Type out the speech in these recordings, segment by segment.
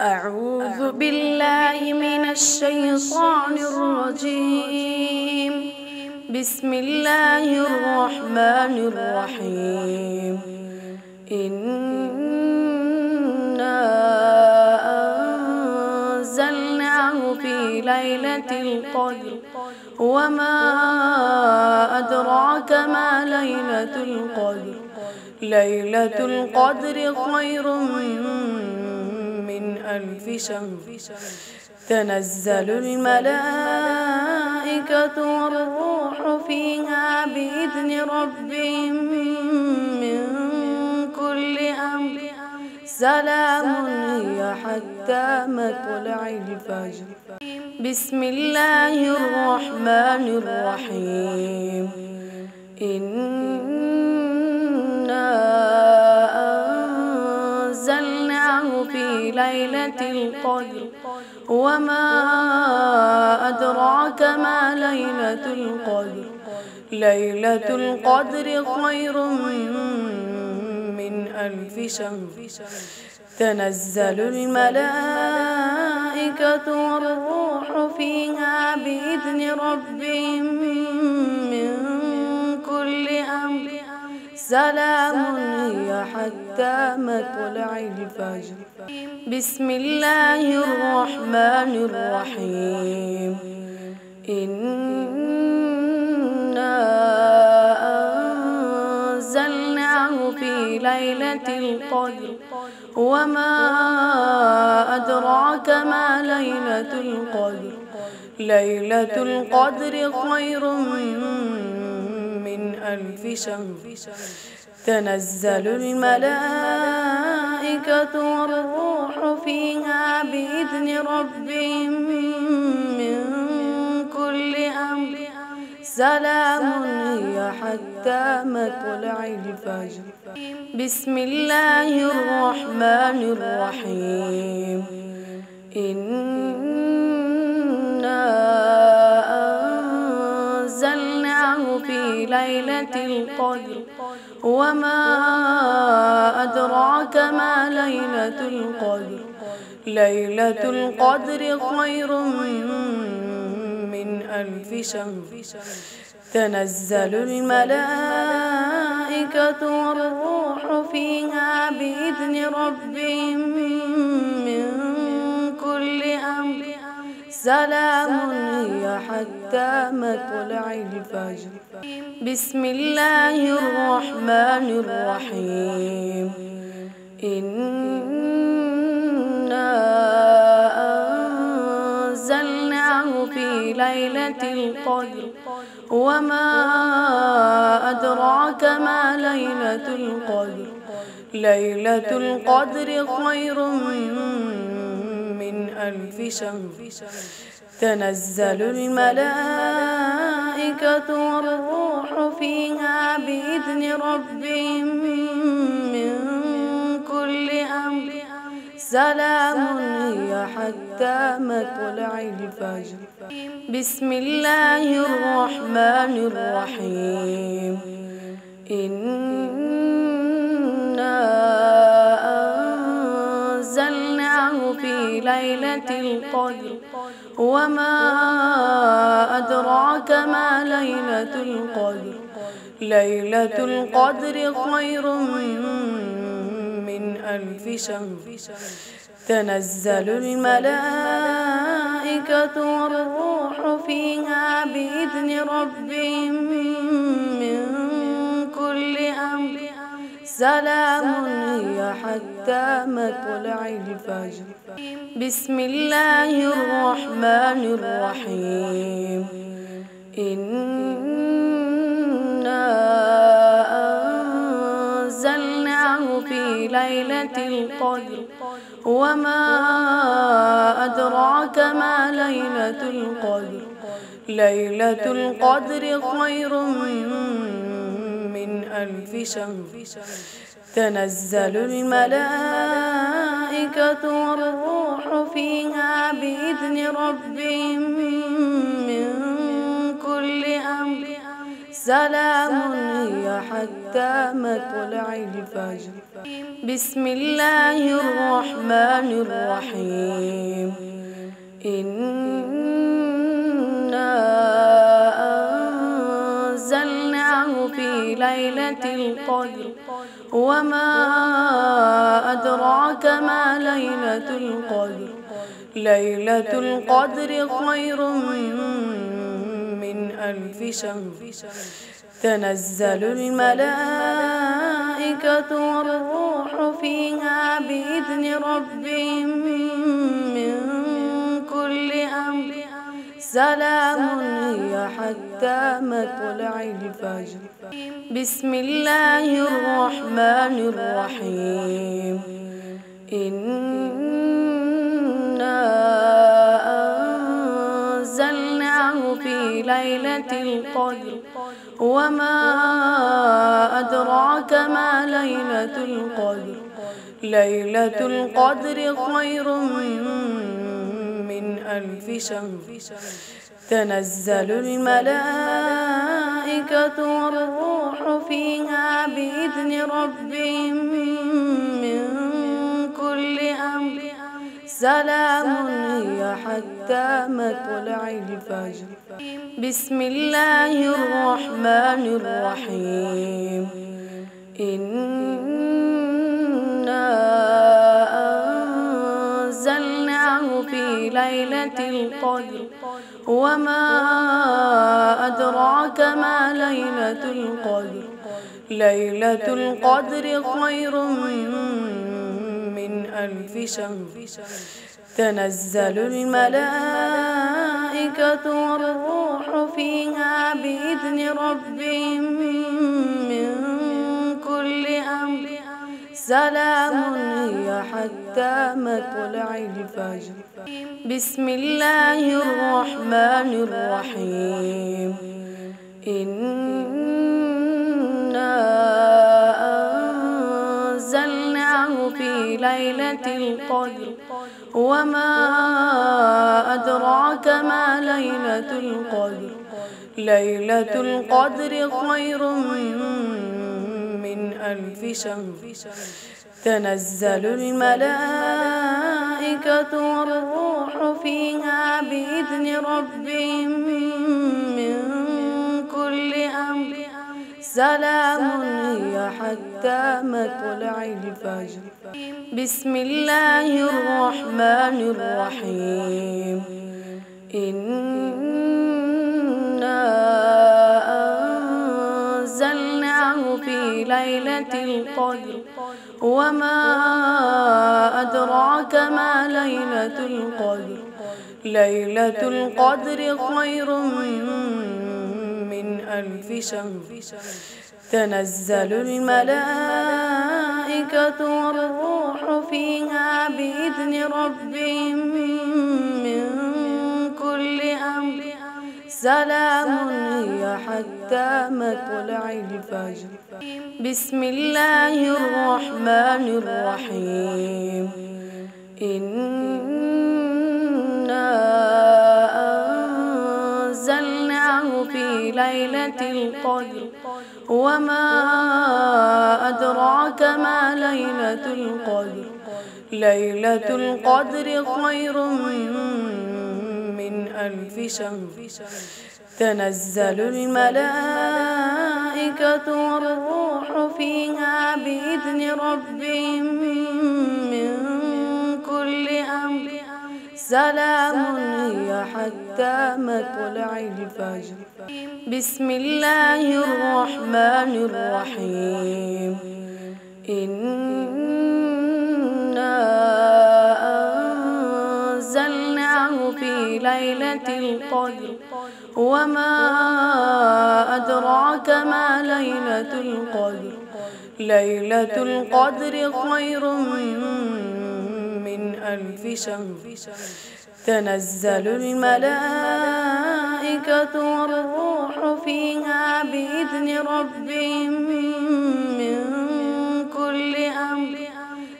أعوذ بالله من الشيطان الرجيم. بسم الله الرحمن الرحيم. إنا أنزلناه في ليلة القدر وما أدراك ما ليلة القدر. ليلة القدر خير من ألف شهر. تنزل الملائكة والروح فيها بإذن ربهم من كل أمر. سلام هي حتى مطلع الفجر. بسم الله الرحمن الرحيم. في ليلة القدر وما أدراك ما ليلة القدر. ليلة القدر خير من ألف شهر. تنزل الملائكة والروح فيها بإذن ربهم من كل أمر. سلام هي حتى مطلع الفجر. بسم الله الرحمن الرحيم. إنا أنزلناه في ليلة القدر وما أدراك ما ليلة القدر. ليلة القدر خير من ألف شهر. تنزل الملائكة والروح فيها بإذن ربهم من كل أمر. سلام هي حتى مطلع الفجر. بسم الله الرحمن الرحيم. في ليلة القدر وما أدراك ما ليلة القدر. ليلة القدر خير من ألف شهر. تنزل الملائكة والروح فيها بإذن ربهم من كل أمر. سلام هي حتى مطلع الفجر. بسم الله الرحمن الرحيم. إنا أنزلناه في ليلة القدر وما أدراك ما ليلة القدر. ليلة القدر خير من ألف شهر. تنزل الملائكة والروح فيها بإذن ربهم من كل أمر. سلام هي حتى مطلع الفجر. بسم الله الرحمن الرحيم. في ليلة القدر وما أدراك ما ليلة القدر. ليلة القدر خير من ألف شهر. تنزل الملائكة والروح فيها بإذن ربهم من كل أمر. سلام هي حتى مطلع الفجر. بسم الله الرحمن الرحيم. إنا أنزلناه في ليلة القدر وما أدراك ما ليلة القدر. ليلة القدر خير من ألف شهر. تنزل الملائكة والروح فيها بإذن ربهم من كل أمر. سلام هي حتى مطلع الفجر. بسم الله الرحمن الرحيم. إنا أنزلناه في ليلة القدر وما أدراك ما ليلة القدر. ليلة القدر خير من ألف شهر. تنزل الملائكة والروح فيها بإذن ربهم من كل أمر. سلام هي حتى مطلع الفجر. بسم الله الرحمن الرحيم. إنا أنزلناه في ليلة القدر وما أدراك ما ليلة القدر. ليلة القدر خير من ألف شهر. تنزل الملائكة والروح فيها بإذن ربهم من كل أمر. سلام هي حتى مطلع الفجر. بسم الله الرحمن الرحيم. إنا في ليلة القدر وما أدراك ما ليلة القدر. ليلة القدر خير من ألف شهر. تنزل الملائكة والروح فيها بإذن ربهم من كل أمر. سلام هي حتى مطلع الفجر. بسم الله الرحمن الرحيم. إنا أنزلناه في ليلة القدر وما أدراك ما ليلة القدر. ليلة القدر خير من ألف شهر. تنزل الملائكة والروح فيها بإذن ربهم من كل أمر. سلام هي حتى مطلع الفجر. بسم الله الرحمن الرحيم. إنا في ليلة القدر وما أدراك ما ليلة القدر. ليلة القدر خير من ألف شهر. تنزل الملائكة والروح فيها بإذن ربهم من كل أمر. سلام هي حتى مطلع الفجر. بسم الله الرحمن الرحيم. إنا أنزلناه في ليلة القدر وما أدراك ما ليلة القدر. ليلة القدر خير من ألف شهر. تنزل الملائكة والروح فيها بإذن ربهم من كل أمر. سلام هي حتى مطلع الفجر. بسم الله الرحمن الرحيم. إنا في ليلة القدر وما أدراك ما ليلة القدر. ليلة القدر خير من ألف شهر. تنزل الملائكة والروح فيها بإذن ربهم من كل أمر.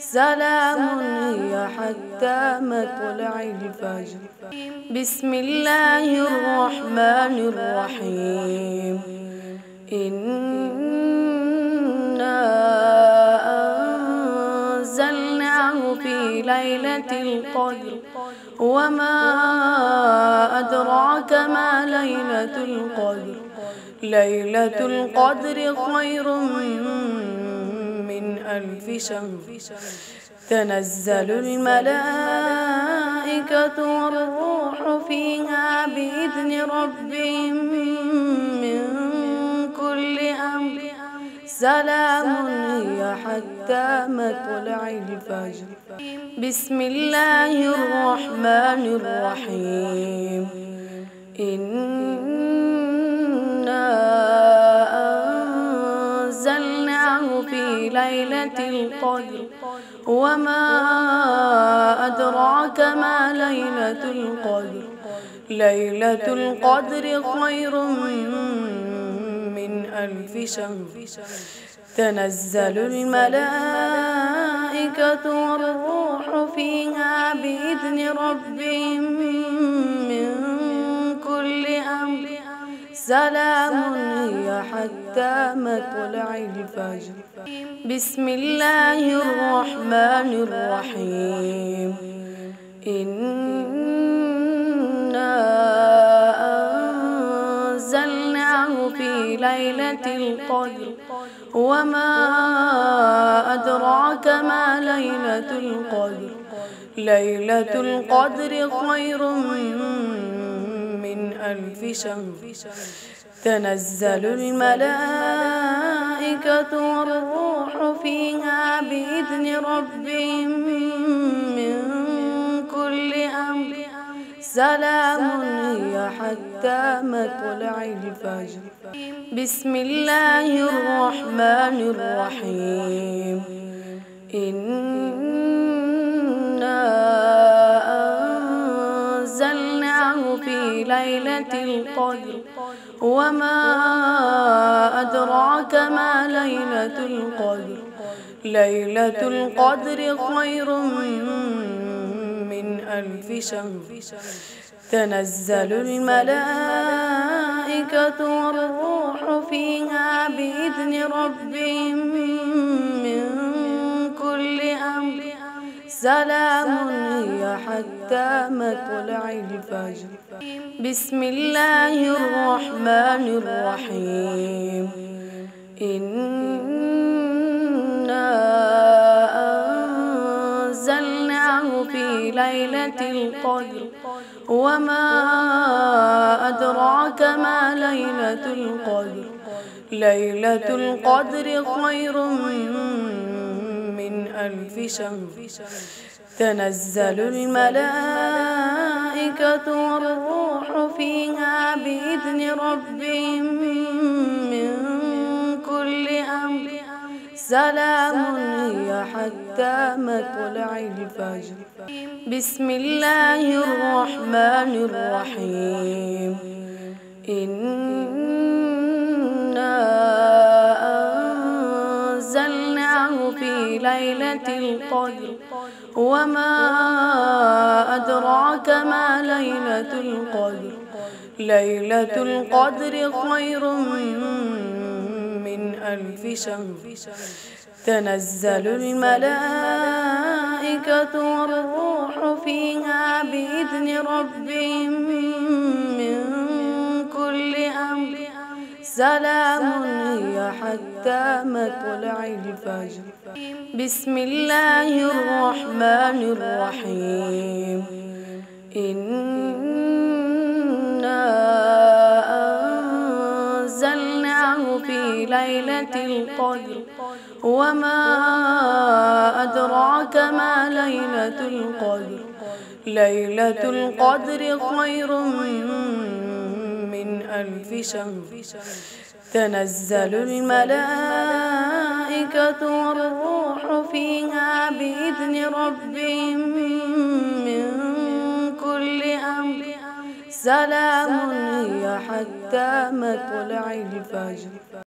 سلام هي حتى مطلع الفجر. بسم الله الرحمن الرحيم. إنا أنزلناه في ليلة القدر وما أدراك ما ليلة القدر ليلة القدر خير من ألف شهر تنزل الملائكة والروح فيها بإذن ربهم من كل أمر سلام هي حتى مطلع الفجر. بسم الله الرحمن الرحيم إنا أنزلناه في ليلة القدر وما أدراك ما ليلة القدر ليلة القدر خير من ألف شهر تنزل الملائكة والروح فيها بإذن ربهم من كل أمر سلام هي حتى مطلع الفجر. بسم الله الرحمن الرحيم إنا أنزلناه في ليلة القدر وما أدراك ما ليلة القدر ليلة القدر خير من ألف شهر تنزل الملائكة والروح فيها بإذن ربهم من كل أمر سلام هي حتى مطلع الفجر. بسم الله الرحمن الرحيم إنا في ليلة القدر وما أدراك ما ليلة القدر ليلة القدر خير من ألف شهر تنزل الملائكة والروح فيها بإذن ربهم من كل أمر سلام هي حتى مطلع الفجر. بسم الله الرحمن الرحيم إنا أنزلناه في ليلة القدر وما أدراك ما ليلة القدر ليلة القدر خير من ألف شهر تنزل الملائكة والروح فيها بإذن ربهم من كل أمر سلام هي حتى مطلع الفجر. بسم الله الرحمن الرحيم إنا في ليلة القدر وما أدراك ما ليلة القدر ليلة القدر خير من ألف شهر تنزل الملائكة والروح فيها بإذن ربهم من كل أمر سلام هي حتى مطلع الفجر. بسم الله الرحمن الرحيم إنا أنزلناه في ليلة القدر وما أدراك ما ليلة القدر ليلة القدر خير من ألف شهر تنزل الملائكة والروح فيها بإذن ربهم من كل أمر سلام هي حتى مطلع الفجر.